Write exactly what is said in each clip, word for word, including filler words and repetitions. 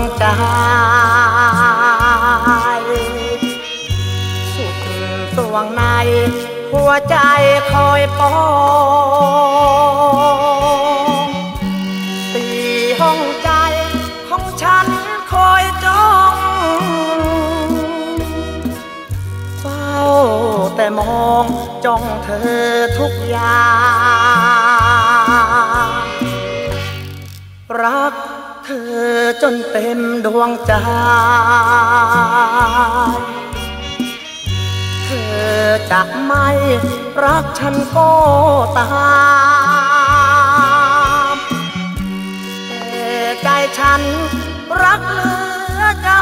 งใจสุขสวงในหัวใจคอยปองสี่ห้องใจของฉันคอยจ้องเฝ้าแต่มองจ้องเธอทุกยามรักเธอจนเต็มดวงใจเธอจะไม่รักฉันก็ตามแต่ใจฉันรักเหลือจำ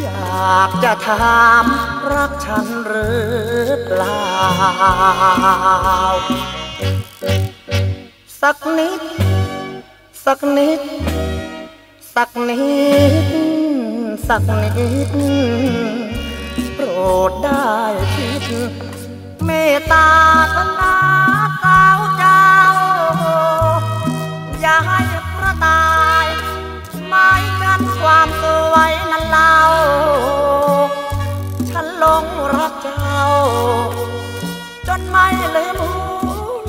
อยากจะถามรักฉันหรือเปล่าสักนิดสักนิดสักนิดสักนิดโปรดได้คิดเมตตาสนาสาวเจ้าอย่าให้พระตายหมายกันความสวยนั้นเล่าฉันหลงรักเจ้าจนไม่ลืมหู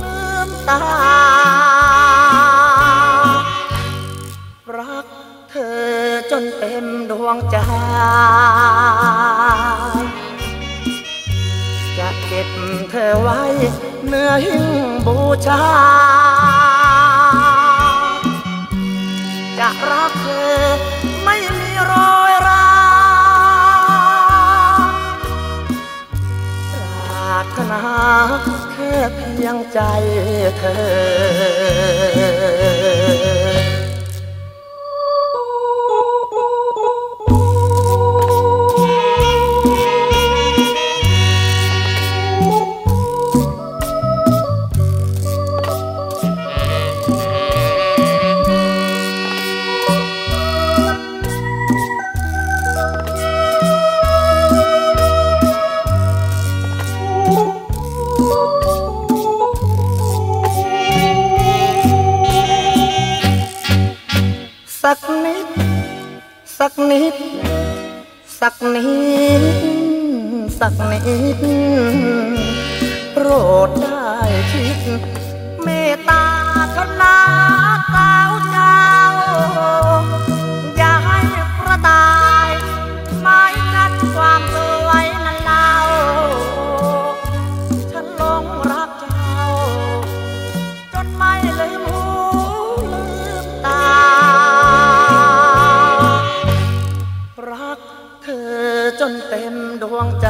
ลืมตาจนเต็มดวงใจจะเก็บเธอไว้เนื้อหิ้งบูชาจะรักเธอไม่มีรอยร้าวปรารถนาแค่เพียงใจเธอสักนิดสักนิดสักนิดสักนิดโปรดได้คิดเมตตาธนาสาวเจ้าอย่าให้พระตายหมายกันความสวยนั้นเล่าฉันหลงรักเจ้าจนไม่ลืมหูลืมตาจนเต็มดวงใจ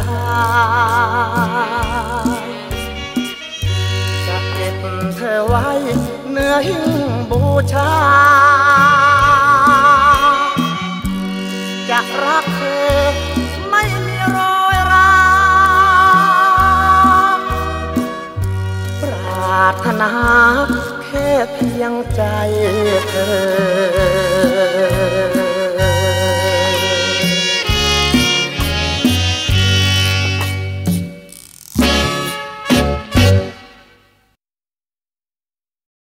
จะเก็บเธอไว้เนื้อหิ้งบูชาจะรักเธอไม่มีรอยร้าวปรารถนาแค่เพียงใจเธอ